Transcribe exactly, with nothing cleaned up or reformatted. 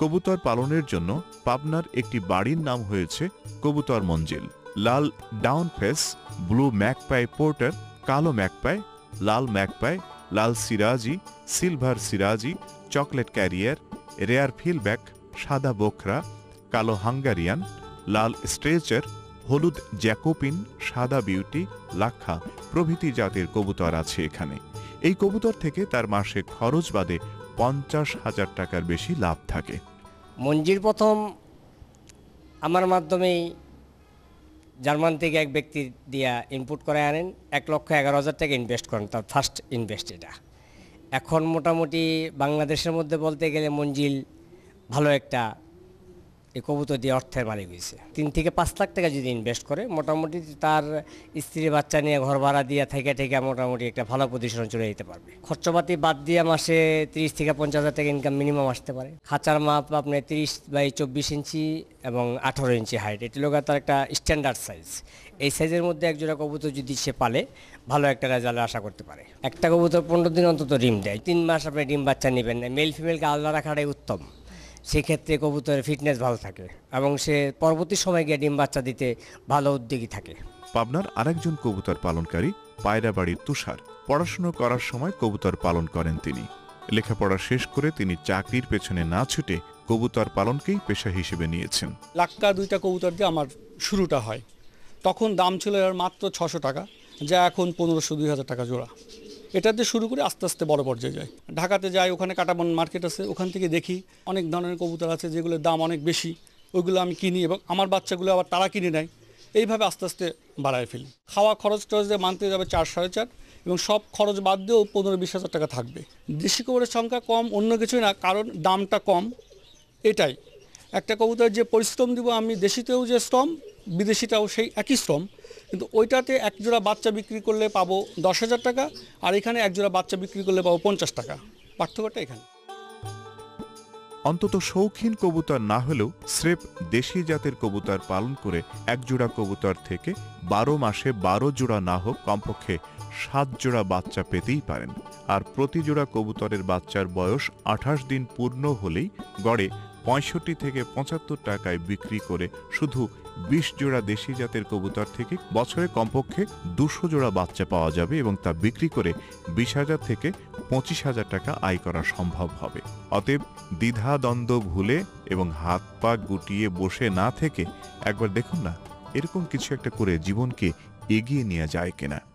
कबूतर पालनेर जन्य पाबनार एकटी बाड़ीर नाम हयेछे कबूतर मंजिल। लाल डाउनफेस, ब्लू मैकपाई पोर्टर, कालो मैकपाई, लाल मैकपाई, लाल Siraji, silver Siraji, chocolate carrier, rare फीलबैक, सादा बोखरा, कालो हांगारियान, लाल स्ट्रेचर, हलुद जैकोपिन, सादा ब्यूटी, लाखा प्रभृति जातेर कबूतर आछे एखाने। एई कबूतर थेके तार मासे खरच बादे पचास हजार टाकार बेशी लाभ थाके। मंजिल प्रथम आमार माध्यमेई জার্মান থেকে এক ব্যক্তি দিয়া ইনপুট করে আনেন, এক লক্ষ এগারো হাজার টাকা ইনভেস্ট করেন, তার ফার্স্ট ইনভেস্ট এটা। এখন মোটামুটি বাংলাদেশের মধ্যে বলতে গেলে মঞ্জিল ভালো একটা এই কবুতর দিয়ে অর্থের মালিক হয়েছে। তিন থেকে পাঁচ লাখ টাকা যদি ইনভেস্ট করে মোটামুটি তার স্ত্রী বাচ্চা নিয়ে ঘর ভাড়া দিয়ে থেকে থেকে মোটামুটি একটা ভালো পজিশনে চলে যেতে পারবে। খরচপাতি বাদ দিয়ে মাসে ত্রিশ থেকে পঞ্চাশ হাজার টাকা ইনকাম মিনিমাম আসতে পারে। খাঁচার মাপ আপনার ত্রিশ বাই চব্বিশ ইঞ্চি এবং আঠারো ইঞ্চি হাইট, এটি লোক তার একটা স্ট্যান্ডার্ড সাইজ। এই সাইজের মধ্যে একজোড়া কবুতর যদি সে পালে ভালো একটা রেজাল্ট আশা করতে পারে। একটা কবুতর পনেরো দিন অন্তত ডিম দেয়, তিন মাস আপনি ডিম বাচ্চা নেবেন না। মেল ফিমেলকে আলাদা রাখাটাই উত্তম, সেক্ষেত্রে কবুতরের ফিটনেস ভালো থাকে এবং সে পরবর্তী সময় গিয়ে ডিম বাচ্চা দিতে ভালো উদ্যোগী থাকে। পাবনার আরেকজন কবুতর পালনকারী পায়রাবাড়ির তুষার, পড়াশুনো করার সময় কবুতর পালন করেন তিনি। লেখাপড়া শেষ করে তিনি চাকরির পেছনে না ছুটে কবুতর পালনকেই পেশা হিসেবে নিয়েছেন। লাক্কা দুইটা কবুতর দিয়ে আমার শুরুটা হয়, তখন দাম ছিল এর মাত্র ছশো টাকা, যা এখন পনেরোশো দুই হাজার টাকা জোড়া। এটা দিয়ে শুরু করে আস্তে আস্তে বড় পর্যায়ে যায়। ঢাকাতে যাই, ওখানে কাটাবন মার্কেট আছে, ওখান থেকে দেখি অনেক ধরনের কবুতর আছে যেগুলোর দাম অনেক বেশি, ওইগুলো আমি কিনি এবং আমার বাচ্চাগুলো আবার তারা কিনে নেয়। এইভাবে আস্তে আস্তে বাড়ায় ফেলি। খাওয়া খরচ টরচ দিয়ে মানতে যাবে চার সাড়ে চার এবং সব খরচ বাদ দিয়েও পনেরো বিশ হাজার টাকা থাকবে। দেশি কবুতরের সংখ্যা কম, অন্য কিছুই না, কারণ দামটা কম এটাই। একটা কবুতর যে পরিশ্রম দিব আমি, দেশিতেও যে শ্রম, বিদেশিটাও সেই একই শ্রম, কিন্তু ওইটাতে একজোড়া বাচ্চা বিক্রি করলে পাবো দশ হাজার টাকা আর এখানে একজোড়া বাচ্চা বিক্রি করলে পাবো পঞ্চাশ টাকা, পার্থক্যটা এখানে। অন্তত শৌখিন কবুতর না হলেও স্রেফ দেশি জাতের কবুতর পালন করে একজোড়া কবুতর থেকে বারো মাসে বারো জোড়া না হোক কমপক্ষে সাত জোড়া বাচ্চা পেতেই পারেন। আর প্রতি জোড়া কবুতরের বাচ্চার বয়স আঠাশ দিন পূর্ণ হলেই গড়ে পঁয়ষট্টি থেকে পঁচাত্তর টাকায় বিক্রি করে শুধু বিশ জোড়া দেশি জাতের কবুতর থেকে বছরে কমপক্ষে দুশো জোড়া বাচ্চা পাওয়া যাবে এবং তা বিক্রি করে বিশ হাজার থেকে পঁচিশ হাজার টাকা আয় করা সম্ভব হবে। অতএব দ্বিধাদ্বন্দ্ব ভুলে এবং হাত পা গুটিয়ে বসে না থেকে একবার দেখুন না, এরকম কিছু একটা করে জীবনকে এগিয়ে নিয়ে যায় কিনা।